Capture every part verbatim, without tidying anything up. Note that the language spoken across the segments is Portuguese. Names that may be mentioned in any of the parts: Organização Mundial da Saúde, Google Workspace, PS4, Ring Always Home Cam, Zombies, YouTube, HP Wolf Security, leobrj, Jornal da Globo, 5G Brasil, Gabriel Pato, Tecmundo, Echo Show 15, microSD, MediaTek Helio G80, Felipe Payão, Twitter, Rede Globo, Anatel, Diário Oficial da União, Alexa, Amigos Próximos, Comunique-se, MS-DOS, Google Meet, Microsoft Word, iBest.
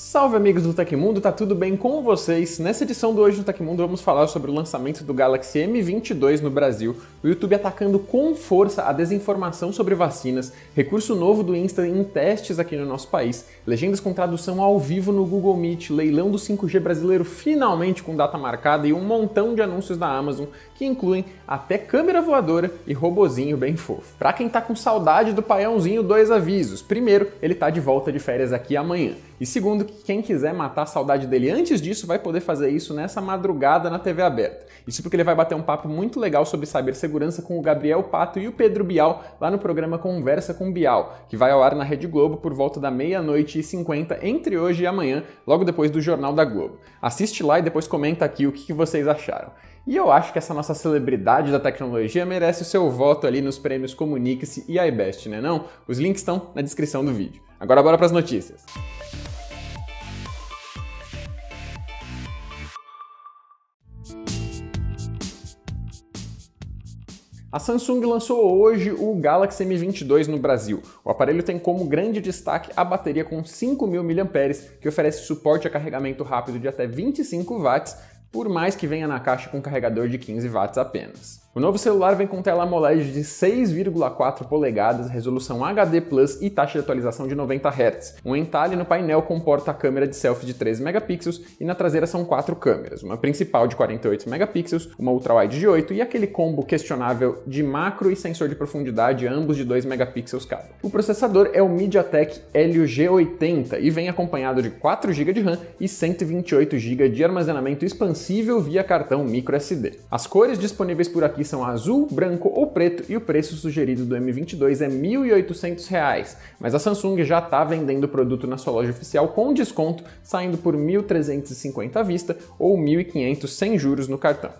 Salve amigos do Tecmundo, tá tudo bem com vocês? Nessa edição do Hoje do Tecmundo vamos falar sobre o lançamento do Galaxy M vinte e dois no Brasil, o YouTube atacando com força a desinformação sobre vacinas, recurso novo do Insta em testes aqui no nosso país, legendas com tradução ao vivo no Google Meet, leilão do cinco G brasileiro finalmente com data marcada e um montão de anúncios da Amazon que incluem até câmera voadora e robozinho bem fofo. Pra quem tá com saudade do paiãozinho, dois avisos. Primeiro, ele tá de volta de férias aqui amanhã. E segundo, que quem quiser matar a saudade dele antes disso vai poder fazer isso nessa madrugada na T V aberta. Isso porque ele vai bater um papo muito legal sobre cibersegurança com o Gabriel Pato e o Pedro Bial lá no programa Conversa com Bial, que vai ao ar na Rede Globo por volta da meia-noite e cinquenta entre hoje e amanhã, logo depois do Jornal da Globo. Assiste lá e depois comenta aqui o que vocês acharam. E eu acho que essa nossa celebridade da tecnologia merece o seu voto ali nos prêmios Comunique-se e iBest, né não? Os links estão na descrição do vídeo. Agora bora pras notícias. A Samsung lançou hoje o Galaxy M vinte e dois no Brasil. O aparelho tem como grande destaque a bateria com cinco mil miliampères-hora, que oferece suporte a carregamento rápido de até vinte e cinco watts, por mais que venha na caixa com carregador de quinze watts apenas. O novo celular vem com tela AMOLED de seis vírgula quatro polegadas, resolução H D plus, e taxa de atualização de noventa hertz. Um entalhe no painel comporta a câmera de selfie de treze megapixels e na traseira são quatro câmeras, uma principal de quarenta e oito megapixels, uma ultrawide de oito e aquele combo questionável de macro e sensor de profundidade, ambos de dois megapixels cada. O processador é o MediaTek Helio G oitenta e vem acompanhado de quatro gigas de RAM e cento e vinte e oito gigas de armazenamento expansível via cartão microSD. As cores disponíveis por aqui são azul, branco ou preto e o preço sugerido do M vinte e dois é mil e oitocentos reais, mas a Samsung já está vendendo o produto na sua loja oficial com desconto, saindo por mil trezentos e cinquenta reais à vista ou mil e quinhentos reais sem juros no cartão.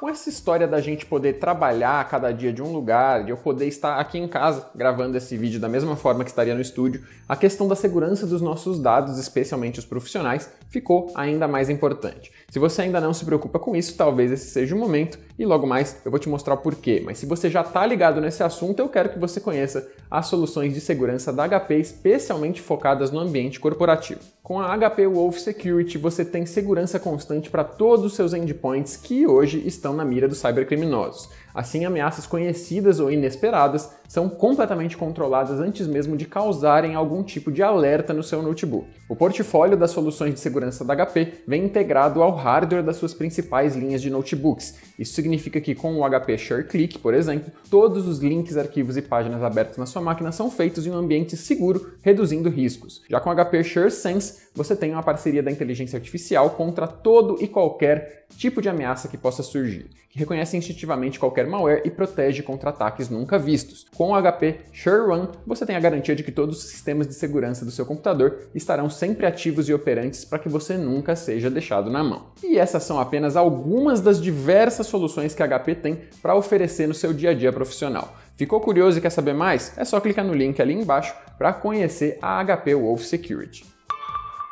Com essa história da gente poder trabalhar cada dia de um lugar, de eu poder estar aqui em casa gravando esse vídeo da mesma forma que estaria no estúdio, a questão da segurança dos nossos dados, especialmente os profissionais, ficou ainda mais importante. Se você ainda não se preocupa com isso, talvez esse seja o momento e logo mais eu vou te mostrar o porquê. Mas se você já está ligado nesse assunto, eu quero que você conheça as soluções de segurança da H P, especialmente focadas no ambiente corporativo. Com a H P Wolf Security, você tem segurança constante para todos os seus endpoints que hoje estão na mira dos cybercriminosos. Assim, ameaças conhecidas ou inesperadas são completamente controladas antes mesmo de causarem algum tipo de alerta no seu notebook. O portfólio das soluções de segurança da H P vem integrado ao hardware das suas principais linhas de notebooks. Isso significa que com o H P Sure Click, por exemplo, todos os links, arquivos e páginas abertas na sua máquina são feitos em um ambiente seguro, reduzindo riscos. Já com o H P Sure Sense, você tem uma parceria da inteligência artificial contra todo e qualquer tipo de ameaça que possa surgir, que reconhece instintivamente qualquer malware e protege contra ataques nunca vistos. Com o H P Sure Run, você tem a garantia de que todos os sistemas de segurança do seu computador estarão sempre ativos e operantes para que você nunca seja deixado na mão. E essas são apenas algumas das diversas soluções que a H P tem para oferecer no seu dia a dia profissional. Ficou curioso e quer saber mais? É só clicar no link ali embaixo para conhecer a H P Wolf Security.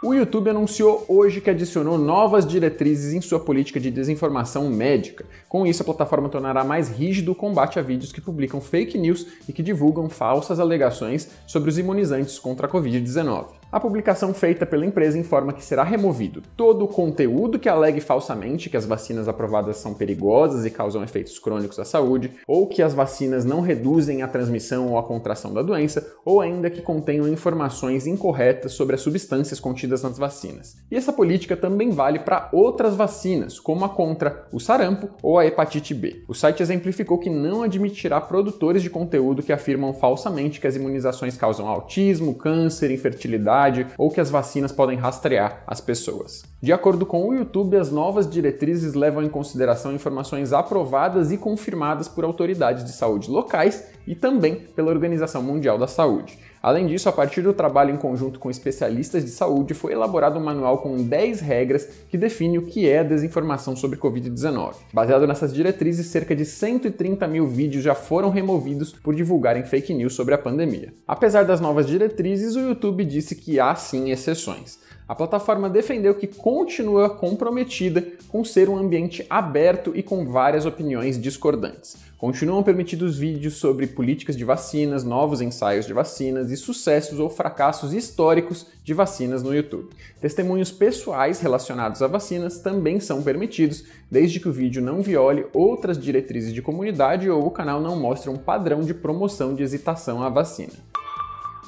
O YouTube anunciou hoje que adicionou novas diretrizes em sua política de desinformação médica. Com isso, a plataforma tornará mais rígido o combate a vídeos que publicam fake news e que divulgam falsas alegações sobre os imunizantes contra a Covid dezenove. A publicação feita pela empresa informa que será removido todo o conteúdo que alegue falsamente que as vacinas aprovadas são perigosas e causam efeitos crônicos à saúde, ou que as vacinas não reduzem a transmissão ou a contração da doença, ou ainda que contenham informações incorretas sobre as substâncias contidas nas vacinas. E essa política também vale para outras vacinas, como a contra o sarampo ou a hepatite B. O site exemplificou que não admitirá produtores de conteúdo que afirmam falsamente que as imunizações causam autismo, câncer, infertilidade, ou que as vacinas podem rastrear as pessoas. De acordo com o YouTube, as novas diretrizes levam em consideração informações aprovadas e confirmadas por autoridades de saúde locais e também pela Organização Mundial da Saúde. Além disso, a partir do trabalho em conjunto com especialistas de saúde, foi elaborado um manual com dez regras que define o que é a desinformação sobre Covid dezenove. Baseado nessas diretrizes, cerca de cento e trinta mil vídeos já foram removidos por divulgarem fake news sobre a pandemia. Apesar das novas diretrizes, o YouTube disse que há sim exceções. A plataforma defendeu que continua comprometida com ser um ambiente aberto e com várias opiniões discordantes. Continuam permitidos vídeos sobre políticas de vacinas, novos ensaios de vacinas e sucessos ou fracassos históricos de vacinas no YouTube. Testemunhos pessoais relacionados a vacinas também são permitidos, desde que o vídeo não viole outras diretrizes de comunidade ou o canal não mostre um padrão de promoção de hesitação à vacina.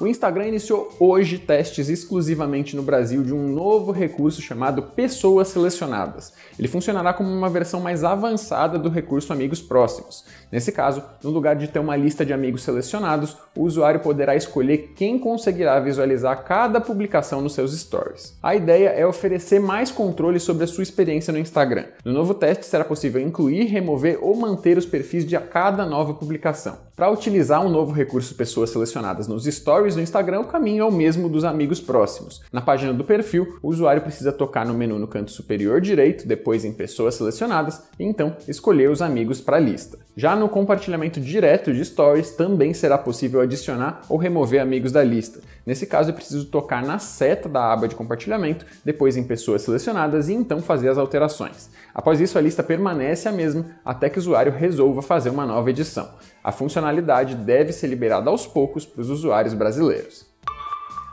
O Instagram iniciou hoje testes exclusivamente no Brasil de um novo recurso chamado Pessoas Selecionadas. Ele funcionará como uma versão mais avançada do recurso Amigos Próximos. Nesse caso, no lugar de ter uma lista de amigos selecionados, o usuário poderá escolher quem conseguirá visualizar cada publicação nos seus stories. A ideia é oferecer mais controle sobre a sua experiência no Instagram. No novo teste, será possível incluir, remover ou manter os perfis de cada nova publicação. Para utilizar um novo recurso Pessoas Selecionadas nos stories, no Instagram, o caminho é o mesmo dos amigos próximos. Na página do perfil, o usuário precisa tocar no menu no canto superior direito, depois em pessoas selecionadas, e então escolher os amigos para a lista. Já no compartilhamento direto de stories, também será possível adicionar ou remover amigos da lista. Nesse caso, é preciso tocar na seta da aba de compartilhamento, depois em pessoas selecionadas e então fazer as alterações. Após isso, a lista permanece a mesma até que o usuário resolva fazer uma nova edição. A funcionalidade deve ser liberada aos poucos para os usuários brasileiros.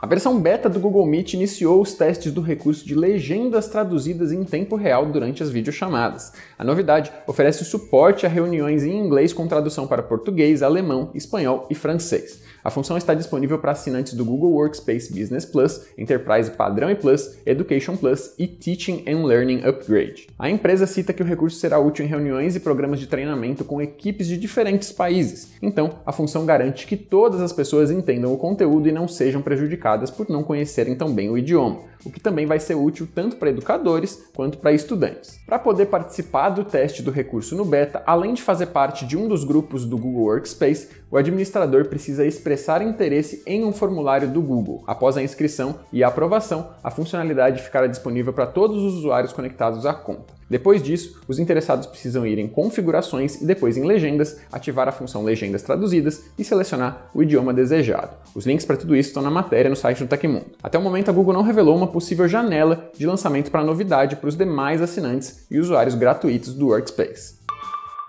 A versão beta do Google Meet iniciou os testes do recurso de legendas traduzidas em tempo real durante as videochamadas. A novidade oferece suporte a reuniões em inglês com tradução para português, alemão, espanhol e francês. A função está disponível para assinantes do Google Workspace Business Plus, Enterprise Padrão e Plus, Education Plus e Teaching and Learning Upgrade. A empresa cita que o recurso será útil em reuniões e programas de treinamento com equipes de diferentes países. Então, a função garante que todas as pessoas entendam o conteúdo e não sejam prejudicadas por não conhecerem tão bem o idioma, o que também vai ser útil tanto para educadores quanto para estudantes. Para poder participar do teste do recurso no beta, além de fazer parte de um dos grupos do Google Workspace, o administrador precisa expressar interesse em um formulário do Google. Após a inscrição e a aprovação, a funcionalidade ficará disponível para todos os usuários conectados à conta. Depois disso, os interessados precisam ir em configurações e depois em legendas, ativar a função legendas traduzidas e selecionar o idioma desejado. Os links para tudo isso estão na matéria no site do Tecmundo. Até o momento, a Google não revelou uma possível janela de lançamento para a novidade para os demais assinantes e usuários gratuitos do Workspace.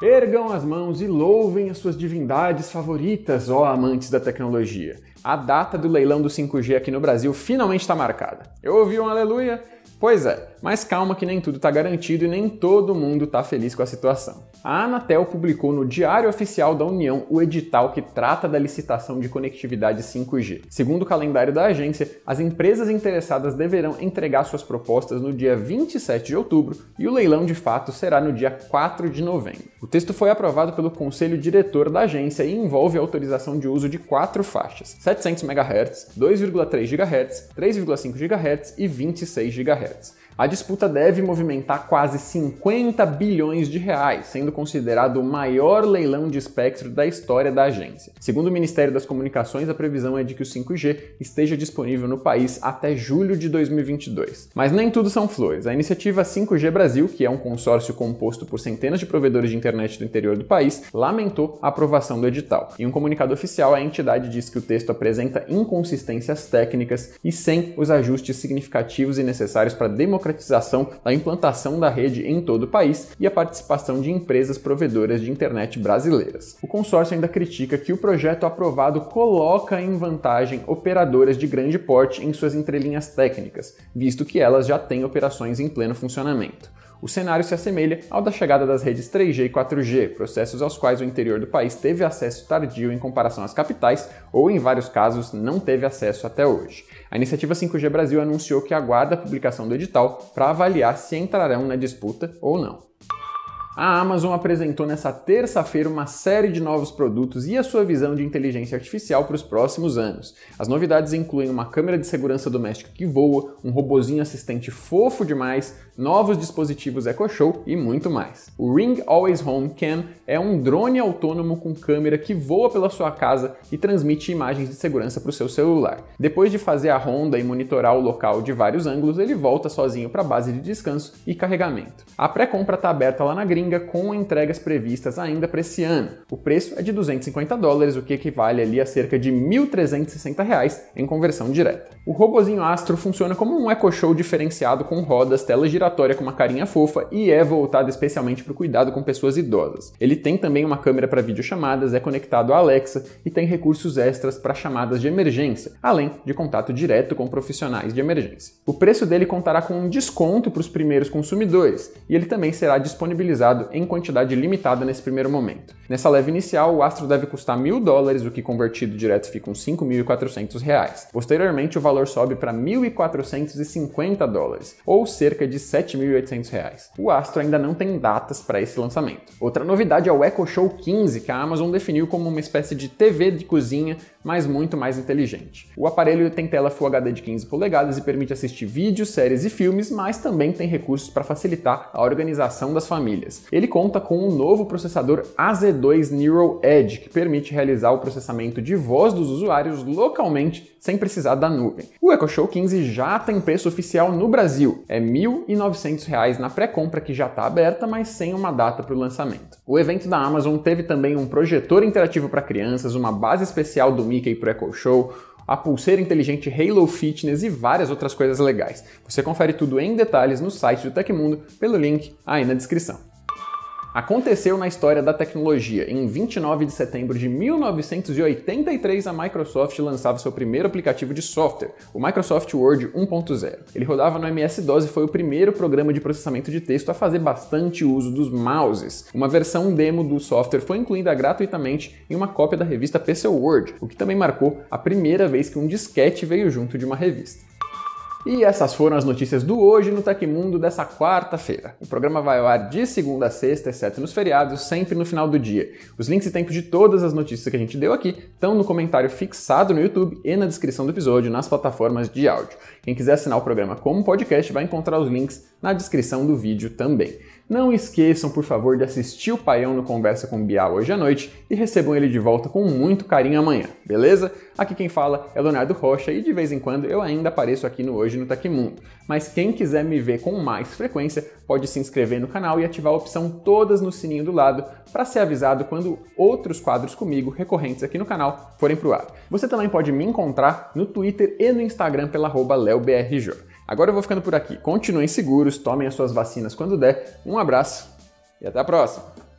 Ergam as mãos e louvem as suas divindades favoritas, ó amantes da tecnologia. A data do leilão do cinco G aqui no Brasil finalmente está marcada. Eu ouvi um aleluia? Pois é, mas calma que nem tudo está garantido e nem todo mundo está feliz com a situação. A Anatel publicou no Diário Oficial da União o edital que trata da licitação de conectividade cinco G. Segundo o calendário da agência, as empresas interessadas deverão entregar suas propostas no dia vinte e sete de outubro e o leilão de fato será no dia quatro de novembro. O texto foi aprovado pelo Conselho Diretor da agência e envolve a autorização de uso de quatro faixas: setecentos megahertz, dois vírgula três gigahertz, três vírgula cinco gigahertz e vinte e seis gigahertz. A disputa deve movimentar quase cinquenta bilhões de reais, sendo considerado o maior leilão de espectro da história da agência. Segundo o Ministério das Comunicações, a previsão é de que o cinco G esteja disponível no país até julho de dois mil e vinte e dois. Mas nem tudo são flores. A iniciativa cinco G Brasil, que é um consórcio composto por centenas de provedores de internet do interior do país, lamentou a aprovação do edital. Em um comunicado oficial, a entidade diz que o texto apresenta inconsistências técnicas e sem os ajustes significativos e necessários para a democratização da implantação da rede em todo o país e a participação de empresas provedoras de internet brasileiras. O consórcio ainda critica que o projeto aprovado coloca em vantagem operadoras de grande porte em suas entrelinhas técnicas, visto que elas já têm operações em pleno funcionamento. O cenário se assemelha ao da chegada das redes três G e quatro G, processos aos quais o interior do país teve acesso tardio em comparação às capitais ou, em vários casos, não teve acesso até hoje. A iniciativa cinco G Brasil anunciou que aguarda a publicação do edital para avaliar se entrarão na disputa ou não. A Amazon apresentou nesta terça-feira uma série de novos produtos e a sua visão de inteligência artificial para os próximos anos. As novidades incluem uma câmera de segurança doméstica que voa, um robozinho assistente fofo demais, novos dispositivos Echo Show e muito mais. O Ring Always Home Cam é um drone autônomo com câmera que voa pela sua casa e transmite imagens de segurança para o seu celular. Depois de fazer a ronda e monitorar o local de vários ângulos, ele volta sozinho para a base de descanso e carregamento. A pré-compra está aberta lá na gringa gringa com entregas previstas ainda para esse ano. O preço é de duzentos e cinquenta dólares, o que equivale ali a cerca de mil trezentos e sessenta reais em conversão direta. O robozinho Astro funciona como um Echo Show diferenciado com rodas, tela giratória com uma carinha fofa e é voltado especialmente para o cuidado com pessoas idosas. Ele tem também uma câmera para videochamadas, é conectado à Alexa e tem recursos extras para chamadas de emergência, além de contato direto com profissionais de emergência. O preço dele contará com um desconto para os primeiros consumidores e ele também será disponibilizado em quantidade limitada nesse primeiro momento. Nessa leva inicial, o Astro deve custar mil dólares, o que convertido direto fica uns cinco mil e quatrocentos reais. Posteriormente, o valor sobe para mil quatrocentos e cinquenta dólares, ou cerca de sete mil e oitocentos reais. O Astro ainda não tem datas para esse lançamento. Outra novidade é o Echo Show quinze, que a Amazon definiu como uma espécie de T V de cozinha, mas muito mais inteligente. O aparelho tem tela Full H D de quinze polegadas e permite assistir vídeos, séries e filmes, mas também tem recursos para facilitar a organização das famílias. Ele conta com um novo processador A Z dois Neural Edge, que permite realizar o processamento de voz dos usuários localmente, sem precisar da nuvem. O Echo Show quinze já tem preço oficial no Brasil, é mil e novecentos reais na pré-compra, que já está aberta, mas sem uma data para o lançamento. O evento da Amazon teve também um projetor interativo para crianças, uma base especial do Mickey para o Echo Show, a pulseira inteligente Halo Fitness e várias outras coisas legais. Você confere tudo em detalhes no site do Tecmundo pelo link aí na descrição. Aconteceu na história da tecnologia. Em vinte e nove de setembro de mil novecentos e oitenta e três, a Microsoft lançava seu primeiro aplicativo de software, o Microsoft Word um ponto zero. Ele rodava no M S DOS e foi o primeiro programa de processamento de texto a fazer bastante uso dos mouses. Uma versão demo do software foi incluída gratuitamente em uma cópia da revista P C Word, o que também marcou a primeira vez que um disquete veio junto de uma revista. E essas foram as notícias do Hoje no Tecmundo dessa quarta-feira. O programa vai ao ar de segunda a sexta, exceto nos feriados, sempre no final do dia. Os links e tempos de todas as notícias que a gente deu aqui estão no comentário fixado no YouTube e na descrição do episódio, nas plataformas de áudio. Quem quiser assinar o programa como podcast vai encontrar os links na descrição do vídeo também. Não esqueçam, por favor, de assistir o Paião no Conversa com Bial hoje à noite e recebam ele de volta com muito carinho amanhã, beleza? Aqui quem fala é Leonardo Rocha e de vez em quando eu ainda apareço aqui no Hoje no Tecmundo. Mas quem quiser me ver com mais frequência pode se inscrever no canal e ativar a opção todas no sininho do lado para ser avisado quando outros quadros comigo recorrentes aqui no canal forem pro ar. Você também pode me encontrar no Twitter e no Instagram pela arroba leobrj. Agora eu vou ficando por aqui. Continuem seguros, tomem as suas vacinas quando der. Um abraço e até a próxima!